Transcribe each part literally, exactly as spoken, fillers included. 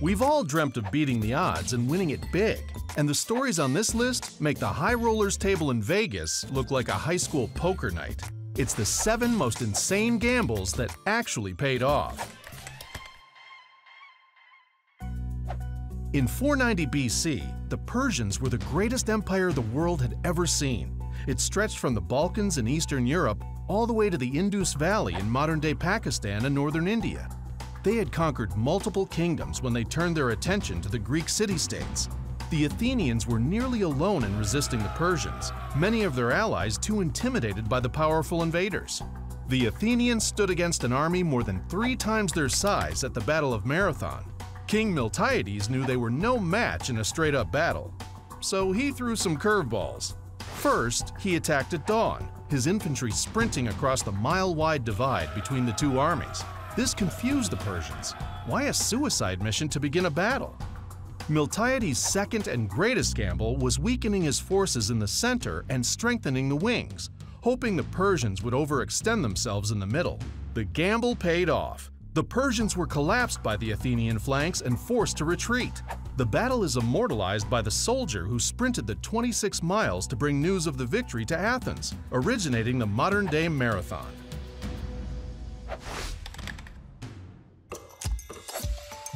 We've all dreamt of beating the odds and winning it big, and the stories on this list make the High Rollers table in Vegas look like a high school poker night. It's the seven most insane gambles that actually paid off. In four ninety B C, the Persians were the greatest empire the world had ever seen. It stretched from the Balkans and Eastern Europe all the way to the Indus Valley in modern-day Pakistan and northern India. They had conquered multiple kingdoms when they turned their attention to the Greek city-states. The Athenians were nearly alone in resisting the Persians, many of their allies too intimidated by the powerful invaders. The Athenians stood against an army more than three times their size at the Battle of Marathon. King Miltiades knew they were no match in a straight-up battle, so he threw some curveballs. First, he attacked at dawn, his infantry sprinting across the mile-wide divide between the two armies. This confused the Persians. Why a suicide mission to begin a battle? Miltiades' second and greatest gamble was weakening his forces in the center and strengthening the wings, hoping the Persians would overextend themselves in the middle. The gamble paid off. The Persians were collapsed by the Athenian flanks and forced to retreat. The battle is immortalized by the soldier who sprinted the twenty-six miles to bring news of the victory to Athens, originating the modern-day marathon.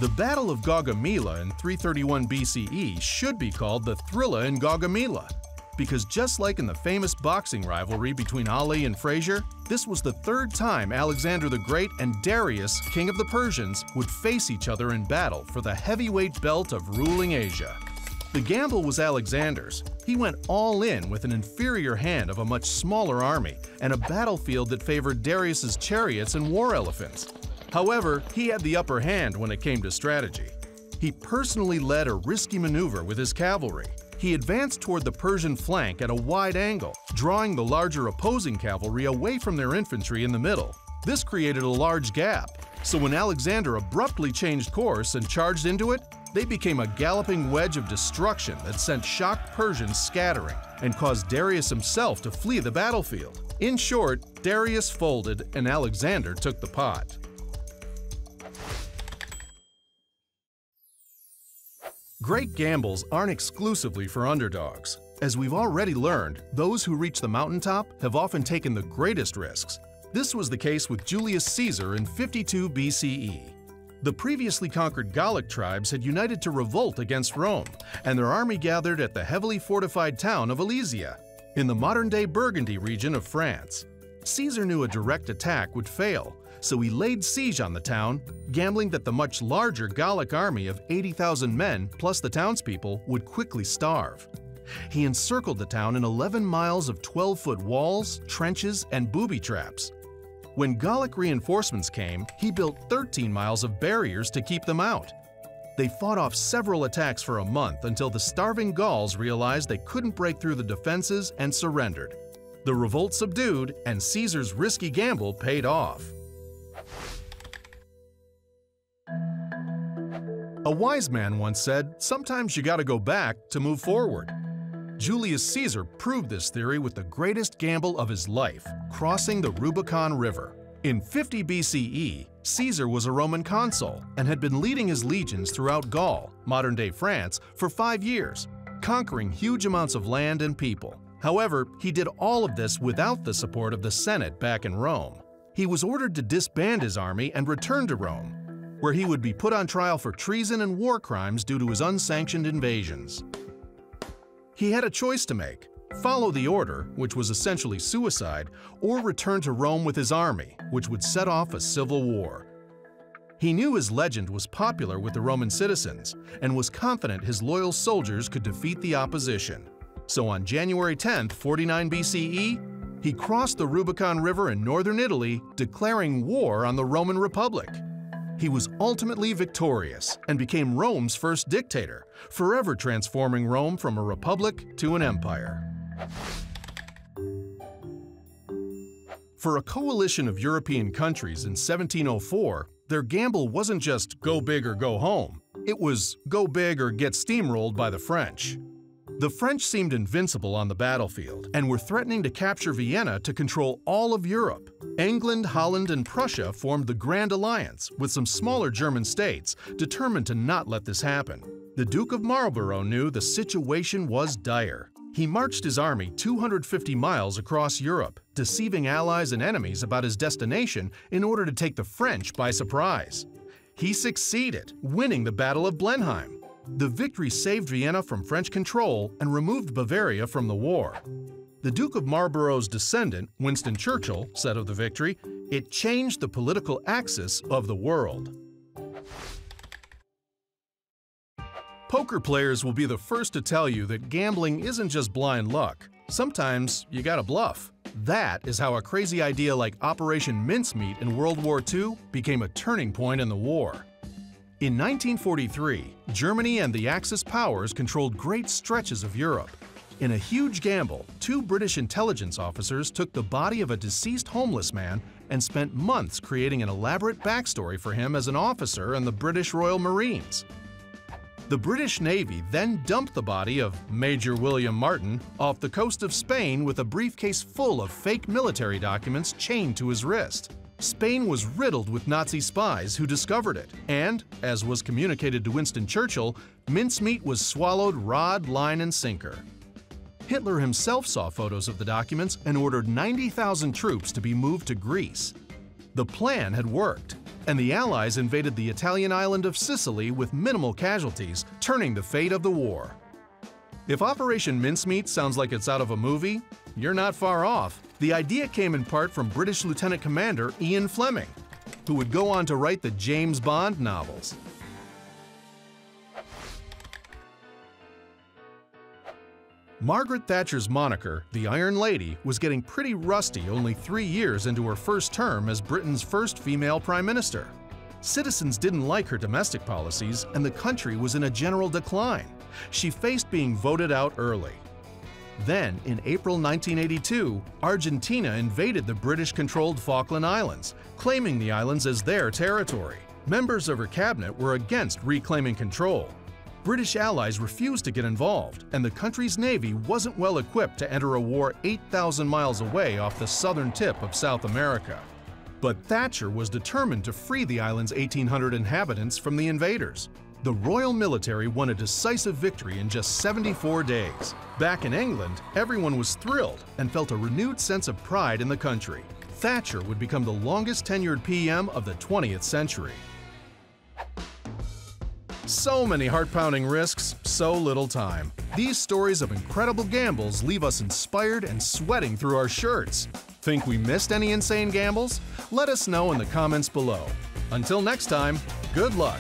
The Battle of Gaugamela in three thirty-one B C E should be called the Thrilla in Gaugamela, because just like in the famous boxing rivalry between Ali and Fraser, this was the third time Alexander the Great and Darius, king of the Persians, would face each other in battle for the heavyweight belt of ruling Asia. The gamble was Alexander's. He went all in with an inferior hand of a much smaller army and a battlefield that favored Darius's chariots and war elephants. However, he had the upper hand when it came to strategy. He personally led a risky maneuver with his cavalry. He advanced toward the Persian flank at a wide angle, drawing the larger opposing cavalry away from their infantry in the middle. This created a large gap, so when Alexander abruptly changed course and charged into it, they became a galloping wedge of destruction that sent shocked Persians scattering and caused Darius himself to flee the battlefield. In short, Darius folded and Alexander took the pot. Great gambles aren't exclusively for underdogs. As we've already learned, those who reach the mountaintop have often taken the greatest risks. This was the case with Julius Caesar in fifty-two B C E. The previously conquered Gallic tribes had united to revolt against Rome, and their army gathered at the heavily fortified town of Alesia, in the modern-day Burgundy region of France. Caesar knew a direct attack would fail, so he laid siege on the town, gambling that the much larger Gallic army of eighty thousand men plus the townspeople would quickly starve. He encircled the town in eleven miles of twelve-foot walls, trenches, and booby traps. When Gallic reinforcements came, he built thirteen miles of barriers to keep them out. They fought off several attacks for a month until the starving Gauls realized they couldn't break through the defenses and surrendered. The revolt subdued, and Caesar's risky gamble paid off. A wise man once said, "Sometimes you gotta go back to move forward." Julius Caesar proved this theory with the greatest gamble of his life, crossing the Rubicon River. In fifty B C E, Caesar was a Roman consul and had been leading his legions throughout Gaul, modern-day France, for five years, conquering huge amounts of land and people. However, he did all of this without the support of the Senate back in Rome. He was ordered to disband his army and return to Rome, where he would be put on trial for treason and war crimes due to his unsanctioned invasions. He had a choice to make: follow the order, which was essentially suicide, or return to Rome with his army, which would set off a civil war. He knew his legend was popular with the Roman citizens and was confident his loyal soldiers could defeat the opposition. So on January tenth, forty-nine B C E, he crossed the Rubicon River in northern Italy, declaring war on the Roman Republic. He was ultimately victorious and became Rome's first dictator, forever transforming Rome from a republic to an empire. For a coalition of European countries in seventeen oh four, their gamble wasn't just go big or go home. It was go big or get steamrolled by the French. The French seemed invincible on the battlefield and were threatening to capture Vienna to control all of Europe. England, Holland, and Prussia formed the Grand Alliance with some smaller German states, determined to not let this happen. The Duke of Marlborough knew the situation was dire. He marched his army two hundred fifty miles across Europe, deceiving allies and enemies about his destination in order to take the French by surprise. He succeeded, winning the Battle of Blenheim. The victory saved Vienna from French control and removed Bavaria from the war. The Duke of Marlborough's descendant, Winston Churchill, said of the victory, "It changed the political axis of the world." Poker players will be the first to tell you that gambling isn't just blind luck. Sometimes you gotta bluff. That is how a crazy idea like Operation Mincemeat in World War Two became a turning point in the war. In nineteen forty-three, Germany and the Axis powers controlled great stretches of Europe. In a huge gamble, two British intelligence officers took the body of a deceased homeless man and spent months creating an elaborate backstory for him as an officer in the British Royal Marines. The British Navy then dumped the body of Major William Martin off the coast of Spain with a briefcase full of fake military documents chained to his wrist. Spain was riddled with Nazi spies who discovered it, and, as was communicated to Winston Churchill, mincemeat was swallowed rod, line, and sinker. Hitler himself saw photos of the documents and ordered ninety thousand troops to be moved to Greece. The plan had worked, and the Allies invaded the Italian island of Sicily with minimal casualties, turning the fate of the war. If Operation Mincemeat sounds like it's out of a movie, you're not far off. The idea came in part from British Lieutenant Commander Ian Fleming, who would go on to write the James Bond novels. Margaret Thatcher's moniker, the Iron Lady, was getting pretty rusty only three years into her first term as Britain's first female prime minister. Citizens didn't like her domestic policies, and the country was in a general decline. She faced being voted out early. Then, in April nineteen eighty-two, Argentina invaded the British-controlled Falkland Islands, claiming the islands as their territory. Members of her cabinet were against reclaiming control. British allies refused to get involved, and the country's navy wasn't well equipped to enter a war eight thousand miles away off the southern tip of South America. But Thatcher was determined to free the island's eighteen hundred inhabitants from the invaders. The Royal Military won a decisive victory in just seventy-four days. Back in England, everyone was thrilled and felt a renewed sense of pride in the country. Thatcher would become the longest-tenured P M of the twentieth century. So many heart-pounding risks, so little time. These stories of incredible gambles leave us inspired and sweating through our shirts. Think we missed any insane gambles? Let us know in the comments below. Until next time, good luck!